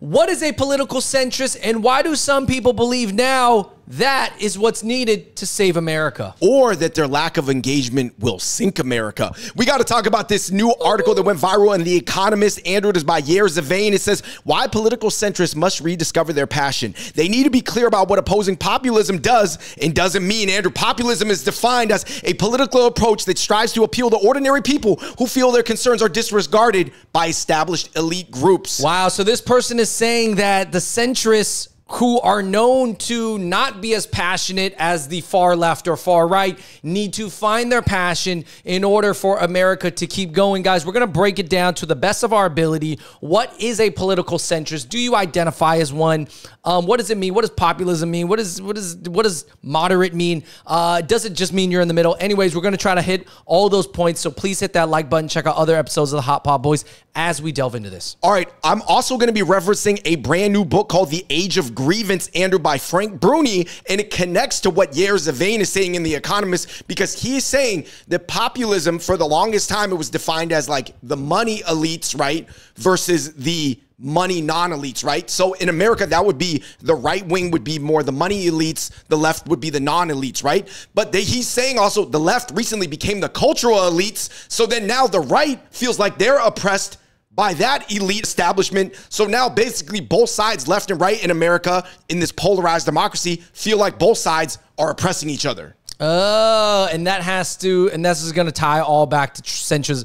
What is a political centrist, and why do some people believe now that is what's needed to save America? Or that their lack of engagement will sink America. We got to talk about this new article that went viral in The Economist. Andrew, it is by Yair Zivany. It says, why political centrists must rediscover their passion. They need to be clear about what opposing populism does and doesn't mean. Andrew, populism is defined as a political approach that strives to appeal to ordinary people who feel their concerns are disregarded by established elite groups. Wow, so this person is saying that the centrists who are known to not be as passionate as the far left or far right need to find their passion in order for America to keep going. Guys, we're going to break it down to the best of our ability. What is a political centrist? Do you identify as one? What does it mean? What does populism mean? What does moderate mean? Does it just mean you're in the middle? Anyways, we're going to try to hit all those points. So please hit that like button. Check out other episodes of the Hot Pot Boys as we delve into this. All right. I'm also going to be referencing a brand new book called The Age of Grievance, Andrew, by Frank Bruni, and it connects to what Yair Zivany is saying in The Economist, because he is saying that populism, for the longest time, it was defined as like the money elites, right, versus the money non-elites, right? So in America, that would be the right wing would be more the money elites, the left would be the non-elites, right? But he's saying also the left recently became the cultural elites, so then now the right feels like they're oppressed by that elite establishment. So now basically both sides, left and right in America, in this polarized democracy, feel like both sides are oppressing each other. Oh, and that has to, and this is going to tie all back to centrist,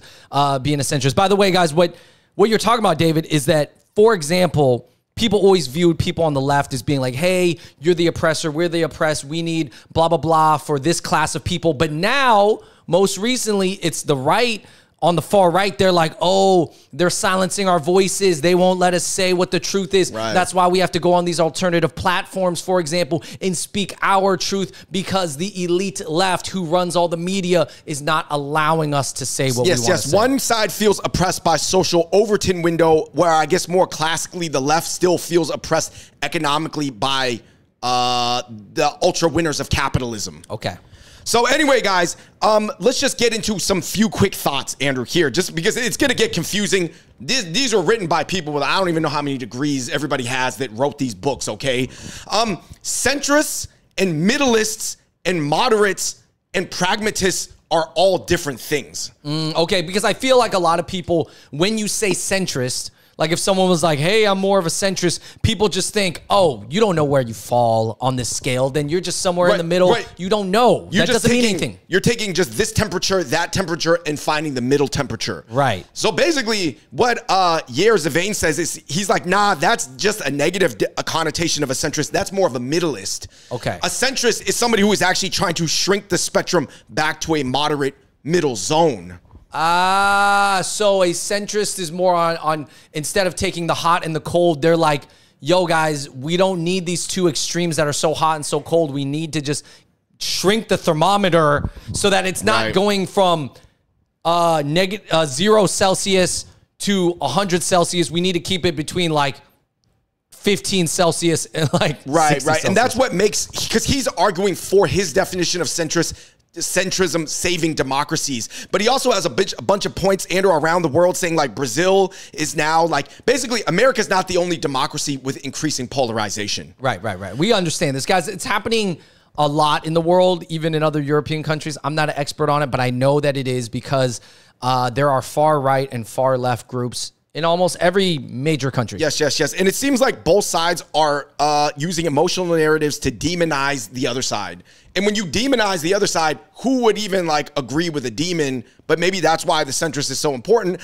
being a centrist. By the way, guys, what you're talking about, David, is that, for example, people always viewed people on the left as being like, hey, you're the oppressor, we're the oppressed, we need blah, blah, blah for this class of people. But now, most recently, it's the right. On the far right, they're like, oh, they're silencing our voices. They won't let us say what the truth is. Right. That's why we have to go on these alternative platforms, for example, and speak our truth, because the elite left who runs all the media is not allowing us to say what we want to say. One side feels oppressed by social Overton window, where I guess more classically the left still feels oppressed economically by the ultra winners of capitalism. Okay. So anyway, guys, let's just get into some few quick thoughts, Andrew, here, just because it's going to get confusing. These are written by people with I don't even know how many degrees everybody has that wrote these books, okay? Centrists and middleists and moderates and pragmatists are all different things. Okay, because I feel like a lot of people, when you say centrist, like if someone was like, hey, I'm more of a centrist, people just think, oh, you don't know where you fall on this scale. Then you're just somewhere in the middle. You don't know. That doesn't mean anything. You're taking just this temperature, that temperature, and finding the middle temperature. Right. So basically what Yair Zivany says is, he's like, nah, that's just a negative connotation of a centrist. That's more of a middleist. Okay. A centrist is somebody who is actually trying to shrink the spectrum back to a moderate middle zone. Ah, so a centrist is more on instead of taking the hot and the cold, they're like, yo, guys, we don't need these two extremes that are so hot and so cold. We need to just shrink the thermometer so that it's not going from 0 Celsius to 100 Celsius. We need to keep it between like 15 Celsius and like 60 Celsius. And that's what makes, because he's arguing for his definition of centrism saving democracies. But he also has a bunch of points, Andrew, around the world saying like Brazil is now like, basically America's not the only democracy with increasing polarization. Right. We understand this, guys. It's happening a lot in the world, even in other European countries. I'm not an expert on it, but I know that it is because there are far right and far left groups in almost every major country. Yes. And it seems like both sides are using emotional narratives to demonize the other side. And when you demonize the other side, who would even like agree with a demon? But maybe that's why the centrist is so important.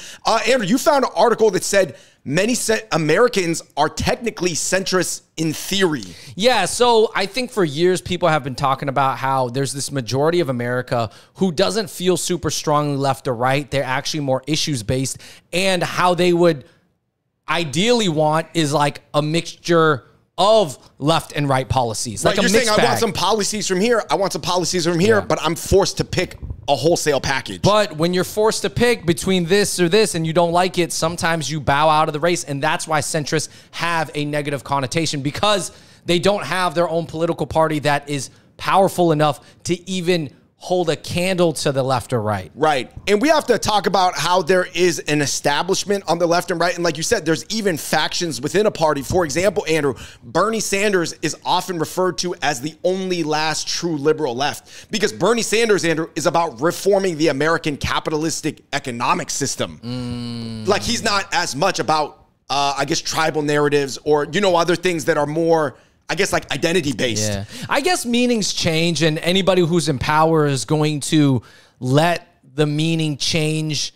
Andrew, you found an article that said many Americans are technically centrist in theory. Yeah, so I think for years people have been talking about how there's this majority of America who doesn't feel super strongly left or right. They're actually more issues-based, and how they would ideally want is like a mixture of left and right policies. Like you're saying, I want some policies from here, I want some policies from here, but I'm forced to pick a wholesale package. But when you're forced to pick between this or this and you don't like it, sometimes you bow out of the race. And that's why centrists have a negative connotation, because they don't have their own political party that is powerful enough to even hold a candle to the left or right. Right. And we have to talk about how there is an establishment on the left and right. And like you said, there's even factions within a party. For example, Andrew, Bernie Sanders is often referred to as the only last true liberal left because Bernie Sanders, Andrew, is about reforming the American capitalistic economic system. Like he's not as much about, I guess, tribal narratives or, you know, other things that are more, I guess, like identity-based. Yeah. I guess meanings change, and anybody who's in power is going to let the meaning change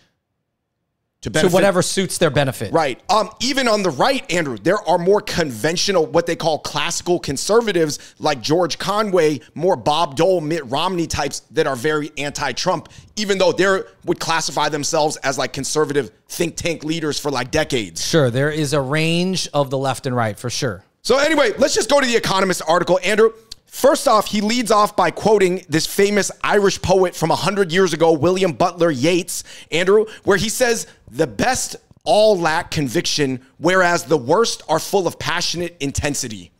to whatever suits their benefit. Right. Even on the right, Andrew, there are more conventional, what they call classical conservatives like George Conway, more Bob Dole, Mitt Romney types that are very anti-Trump, even though they would classify themselves as like conservative think tank leaders for like decades. Sure. There is a range of the left and right for sure. So anyway, let's just go to The Economist article. Andrew, first off, he leads off by quoting this famous Irish poet from 100 years ago, William Butler Yeats, Andrew, where he says, "The best all lack conviction, whereas the worst are full of passionate intensity."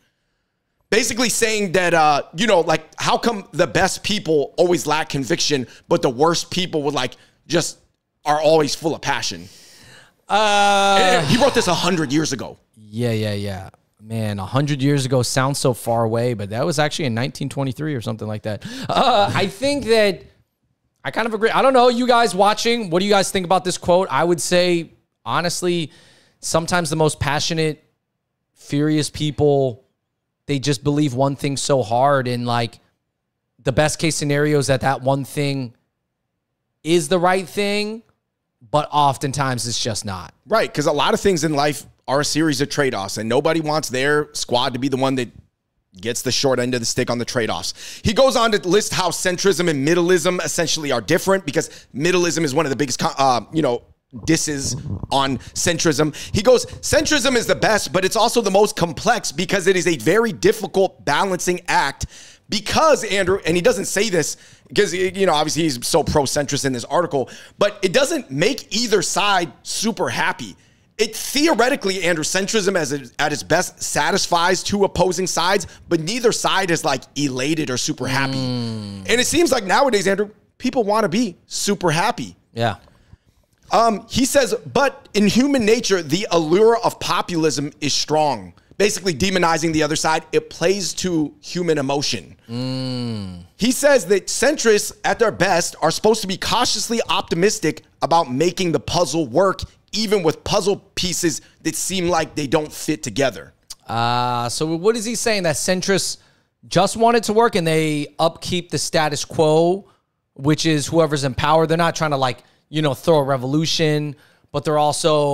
Basically saying that, you know, like how come the best people always lack conviction, but the worst people would like just are always full of passion? And he wrote this 100 years ago. Yeah, yeah, yeah. Man, 100 years ago sounds so far away, but that was actually in 1923 or something like that. I think that I kind of agree. I don't know, you guys watching, what do you guys think about this quote? I would say, honestly, sometimes the most passionate, furious people, they just believe one thing so hard, and like the best case scenario is that that one thing is the right thing, but oftentimes it's just not. Right, because a lot of things in life are a series of trade-offs, and nobody wants their squad to be the one that gets the short end of the stick on the trade-offs. He goes on to list how centrism and middleism essentially are different, because middleism is one of the biggest, you know, disses on centrism. He goes, centrism is the best, but it's also the most complex because it is a very difficult balancing act. Because, Andrew, and he doesn't say this because, you know, obviously he's so pro-centrist in this article, but it doesn't make either side super happy. It theoretically, Andrew, centrism at its best satisfies two opposing sides, but neither side is like elated or super happy. And it seems like nowadays, Andrew, people want to be super happy. Yeah. He says, but in human nature, the allure of populism is strong. Basically demonizing the other side, it plays to human emotion. He says that centrists at their best are supposed to be cautiously optimistic about making the puzzle work, even with puzzle pieces that seem like they don't fit together. So what is he saying? That centrists just want it to work and they upkeep the status quo, which is whoever's in power. They're not trying to, like, you know, throw a revolution, but they're also,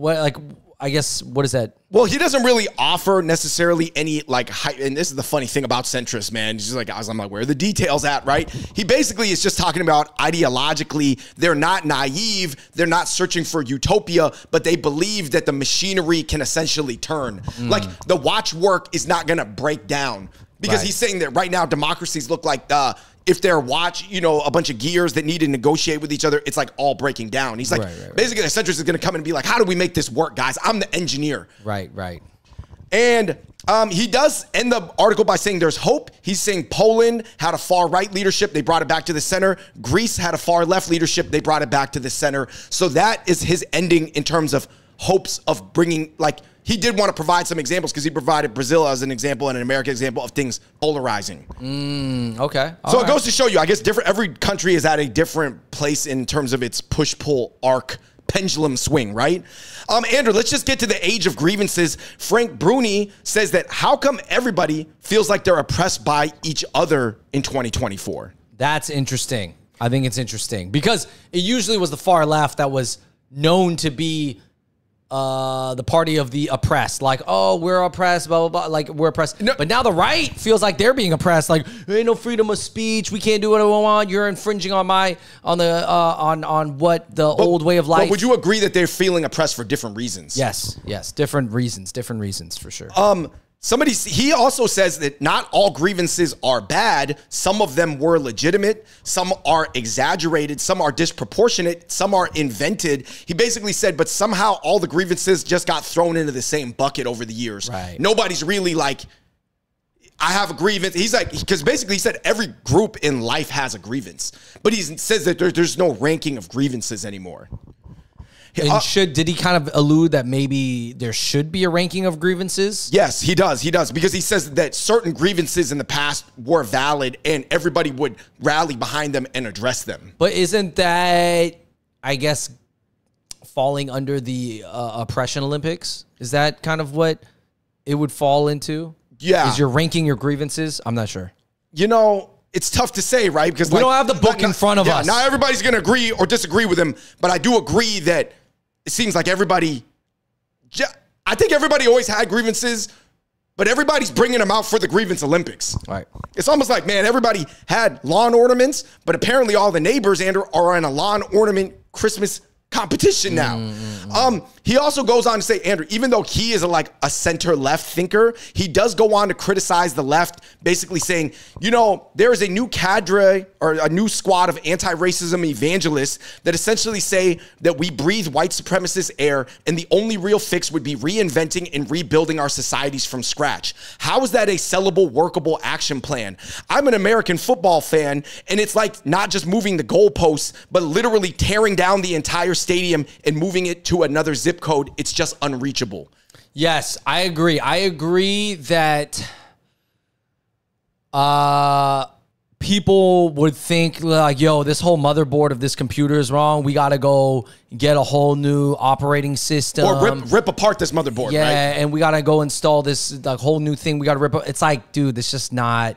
like, I guess, what is that? Well, he doesn't really offer necessarily any, like, and this is the funny thing about centrists, man. He's just like, I'm like, where are the details at, right? He basically is just talking about ideologically, they're not naive, they're not searching for utopia, but they believe that the machinery can essentially turn. Like, the watchwork is not going to break down. Because he's saying that right now democracies look like, if they're you know, a bunch of gears that need to negotiate with each other, it's like all breaking down. He's like, basically the centrist is going to come and be like, how do we make this work, guys? I'm the engineer. Right, right. And he does end the article by saying there's hope. He's saying Poland had a far right leadership. They brought it back to the center. Greece had a far left leadership. They brought it back to the center. So that is his ending in terms of hopes of bringing, like, he did want to provide some examples because he provided Brazil as an example and an American example of things polarizing. Okay. So it goes to show you, I guess, every country is at a different place in terms of its push-pull arc pendulum swing, right? Andrew, let's just get to the age of grievances. Frank Bruni says that how come everybody feels like they're oppressed by each other in 2024? That's interesting. I think it's interesting because it usually was the far left that was known to be the party of the oppressed, like, oh, we're oppressed, blah, blah, blah, like, we're oppressed. No. But now the right feels like they're being oppressed, like, there ain't no freedom of speech, we can't do what I want, you're infringing on my, on what the old way of life. But would you agree that they're feeling oppressed for different reasons? Yes, yes, different reasons for sure. He also says that not all grievances are bad. Some of them were legitimate. Some are exaggerated. Some are disproportionate. Some are invented. He basically said, but somehow all the grievances just got thrown into the same bucket over the years. Right. Nobody's really like, I have a grievance. He's like, because basically he said every group in life has a grievance, but he says that there's no ranking of grievances anymore. And did he kind of allude that maybe there should be a ranking of grievances? Yes, he does. He does, because he says that certain grievances in the past were valid and everybody would rally behind them and address them. But isn't that, I guess, falling under the oppression Olympics? Is that kind of what it would fall into? Yeah. Is you're ranking your grievances? I'm not sure. You know, it's tough to say, right? Because we don't have the book in front of us. Not everybody's going to agree or disagree with him, but I do agree that it seems like everybody, I think everybody always had grievances, but everybody's bringing them out for the grievance Olympics. Right. It's almost like, man, everybody had lawn ornaments, but apparently all the neighbors are in a lawn ornament Christmas competition now. He also goes on to say, Andrew, even though he is a center left thinker, he does go on to criticize the left, basically saying, you know, there is a new cadre or a new squad of anti-racism evangelists that essentially say that we breathe white supremacist air and the only real fix would be reinventing and rebuilding our societies from scratch. How is that a sellable, workable action plan? I'm an American football fan, and it's like not just moving the goalposts, but literally tearing down the entire stadium and moving it to another zip code. It's just unreachable. Yes, I agree. I agree that people would think like, yo, this whole motherboard of this computer is wrong. We got to go get a whole new operating system. Or rip apart this motherboard. Yeah, right? And we got to go install this whole new thing. We got to rip up. It's like, dude, it's just not,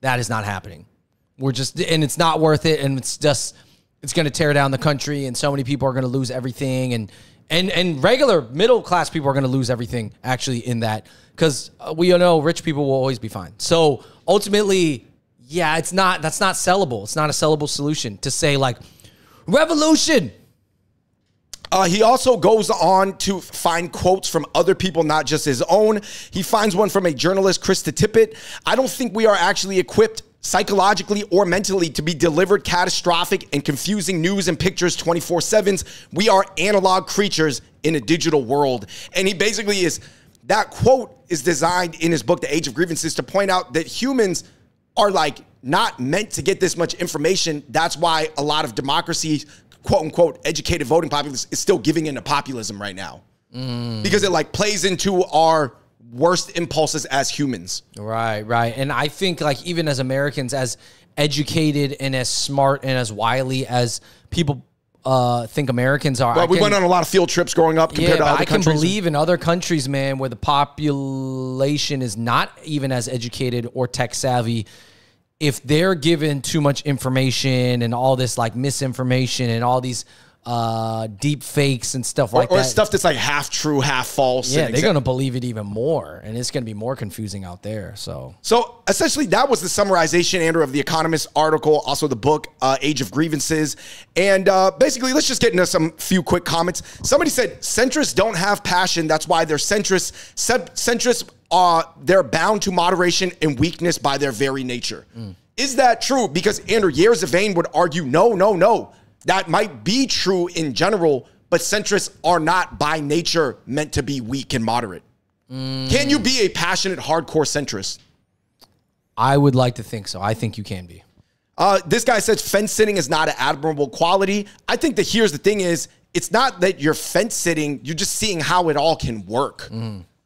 that is not happening. We're just, and it's not worth it. And it's just, it's going to tear down the country, and so many people are going to lose everything, and regular middle class people are going to lose everything. Actually, in that, because we all know rich people will always be fine. So ultimately, yeah, it's not, that's not sellable. It's not a sellable solution to say like revolution. He also goes on to find quotes from other people, not just his own. He finds one from a journalist, Krista Tippett. I don't think we are actually equipped psychologically or mentally to be delivered catastrophic and confusing news and pictures 24/7. We are analog creatures in a digital world. And he basically is, that quote is designed in his book, The Age of Grievances, to point out that humans are like not meant to get this much information. That's why a lot of democracy, quote unquote, educated voting populace is still giving into populism right now. Because it like plays into our worst impulses as humans. Right, right. And I think like even as Americans, as educated and as smart and as wily as people think Americans are. Well, we went on a lot of field trips growing up compared to other countries. I can believe in other countries, man, where the population is not even as educated or tech savvy. If they're given too much information and all this like misinformation and all these deep fakes and stuff like that. Or stuff that's like half true, half false. Yeah, they're going to believe it even more, and it's going to be more confusing out there. So essentially that was the summarization, Andrew, of The Economist article, also the book, Age of Grievances. And basically, let's just get into some few quick comments. Somebody said, centrists don't have passion. That's why they're centrists. They're bound to moderation and weakness by their very nature. Is that true? Because Andrew, Yair Zivany would argue, no, no, no. That might be true in general, but centrists are not by nature meant to be weak and moderate. Can you be a passionate, hardcore centrist? I would like to think so. I think you can be. This guy says fence sitting is not an admirable quality. I think that here's the thing is, it's not that you're fence sitting, you're just seeing how it all can work.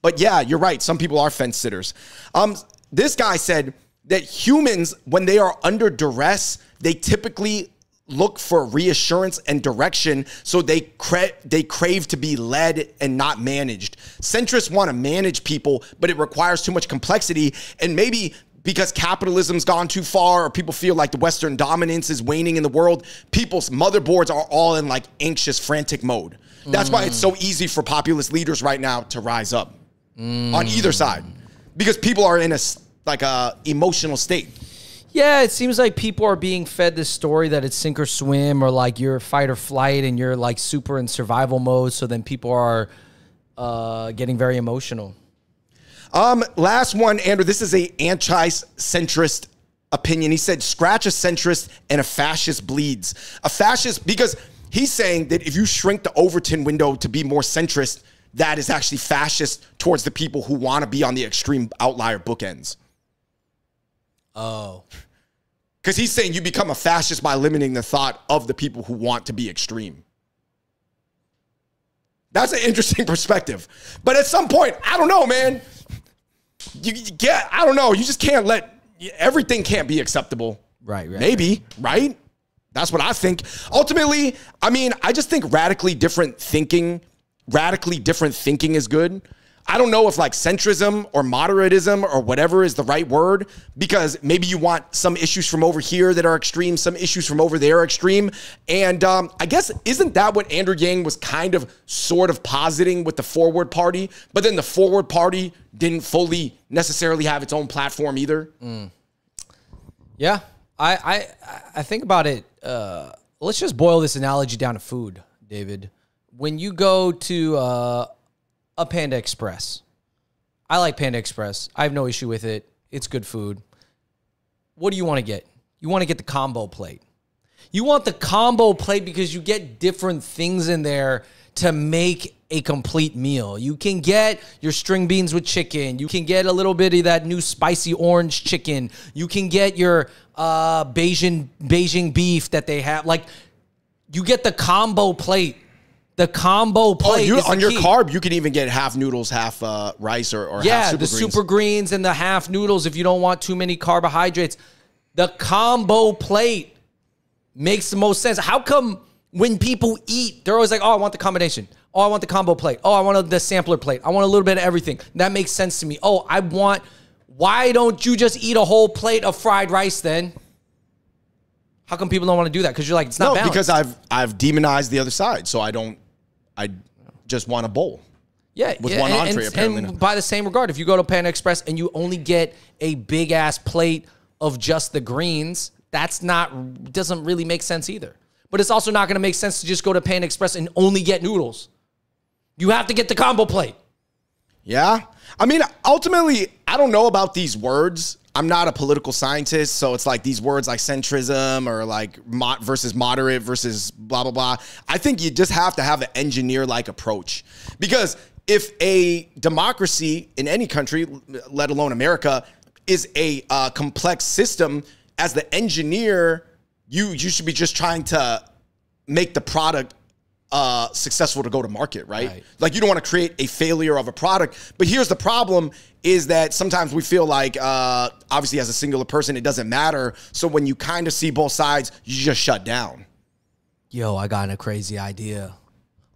But yeah, you're right. Some people are fence sitters. This guy said that humans, when they are under duress, they typically look for reassurance and direction, so they crave to be led and not managed. Centrists want to manage people, but it requires too much complexity, and maybe because capitalism's gone too far or people feel like the Western dominance is waning in the world, people's motherboards are all in like anxious, frantic mode. That's why it's so easy for populist leaders right now to rise up on either side, because people are in a emotional state. Yeah, it seems like people are being fed this story that it's sink or swim, or like you're fight or flight and you're like super in survival mode. So then people are getting very emotional. Last one, Andrew. This is an anti-centrist opinion. He said, scratch a centrist and a fascist bleeds. A fascist, because he's saying that if you shrink the Overton window to be more centrist, that is actually fascist towards the people who want to be on the extreme outlier bookends. Oh. Because he's saying you become a fascist by limiting the thought of the people who want to be extreme. That's an interesting perspective. But at some point, I don't know, man. You get, I don't know. You just can't let, everything can't be acceptable. Right, right. Maybe, right? That's what I think. Ultimately, I mean, I just think radically different thinking is good. I don't know if like centrism or moderatism or whatever is the right word, because maybe you want some issues from over here that are extreme, some issues from over there are extreme. And I guess, isn't that what Andrew Yang was kind of sort of positing with the Forward Party? But then the Forward Party didn't fully necessarily have its own platform either. Mm. Yeah, I think about it. Let's just boil this analogy down to food, David. When you go to a Panda Express. I like Panda Express. I have no issue with it. It's good food. What do you want to get? You want to get the combo plate. You want the combo plate because you get different things in there to make a complete meal. You can get your string beans with chicken. You can get a little bit of that new spicy orange chicken. You can get your Beijing beef that they have. Like, you get the combo plate. The combo plate on your carb, you can even get half noodles, half rice, or half super greens. Super greens and the half noodles if you don't want too many carbohydrates. The combo plate makes the most sense. How come when people eat, they're always like, oh, I want the combination. Oh, I want the combo plate. Oh, I want the sampler plate. I want a little bit of everything. That makes sense to me. Oh, I want, why don't you just eat a whole plate of fried rice then? How come people don't want to do that? Because you're like, it's not balanced. Because I've demonized the other side, so I don't. I just want a bowl. Yeah. With one entree, apparently. And by the same regard, if you go to Panda Express and you only get a big-ass plate of just the greens, that's not, doesn't really make sense either. But it's also not going to make sense to just go to Panda Express and only get noodles. You have to get the combo plate. Yeah. I mean, ultimately, I don't know about these words. I'm not a political scientist, so it's like these words like centrism or like versus moderate versus blah, blah, blah. I think you just have to have an engineer-like approach, because if a democracy in any country, let alone America, is a complex system, as the engineer, you should be just trying to make the product successful to go to market, right? Like, you don't want to create a failure of a product. But here's the problem, is that sometimes we feel like obviously as a singular person, it doesn't matter. So when you kind of see both sides, you just shut down. Yo, I got a crazy idea.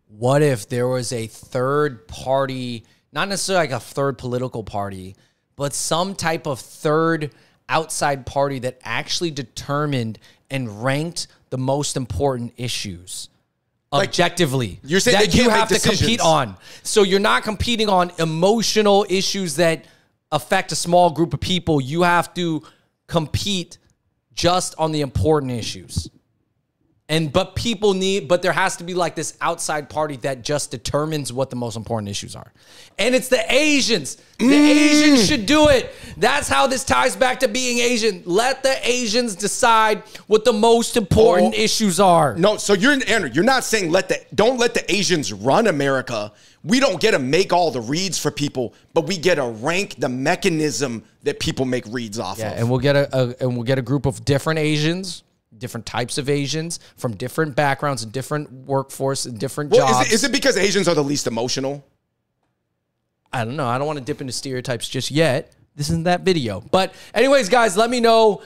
What if there was a third party, not necessarily like a third political party, but some type of third outside party that actually determined and ranked the most important issues? Objectively, like, you're saying that you have to compete on. So you're not competing on emotional issues that affect a small group of people. You have to compete just on the important issues. And but there has to be like this outside party that just determines what the most important issues are. And it's the Asians. The Asians should do it. That's how this ties back to being Asian. Let the Asians decide what the most important issues are. No, so Andrew, you're not saying don't let the Asians run America. We don't get to make all the reads for people, but we get to rank the mechanism that people make reads off of. And we'll get a group of different Asians, different types of Asians from different backgrounds and different workforce and different jobs. Is it because Asians are the least emotional? I don't know. I don't want to dip into stereotypes just yet. This isn't that video. But anyways, guys, let me know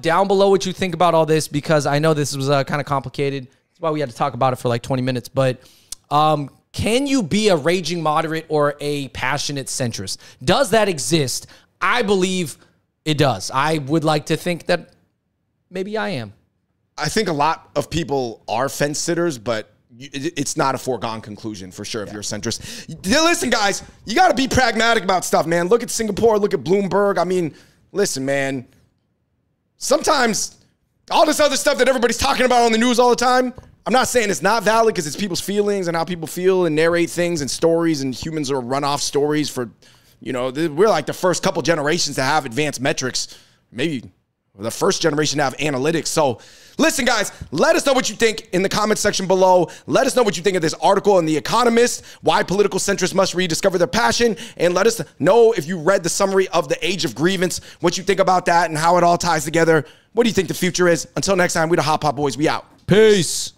down below what you think about all this, because I know this was kind of complicated. That's why we had to talk about it for like 20 minutes. But can you be a raging moderate or a passionate centrist? Does that exist? I believe it does. I would like to think that maybe I am. I think a lot of people are fence sitters, but it's not a foregone conclusion for sure if you're a centrist. Listen, guys, you got to be pragmatic about stuff, man. Look at Singapore. Look at Bloomberg. I mean, listen, man, sometimes all this other stuff that everybody's talking about on the news all the time, I'm not saying it's not valid, because it's people's feelings and how people feel and narrate things and stories, and humans are run off stories for, you know, we're like the first couple generations to have advanced metrics. Maybe We're the first generation to have analytics. So listen, guys, let us know what you think in the comment section below. Let us know what you think of this article in The Economist, why political centrists must rediscover their passion. And let us know if you read the summary of The Age of Grievance, what you think about that and how it all ties together. What do you think the future is? Until next time, we the Hot Pot Boys. We out. Peace.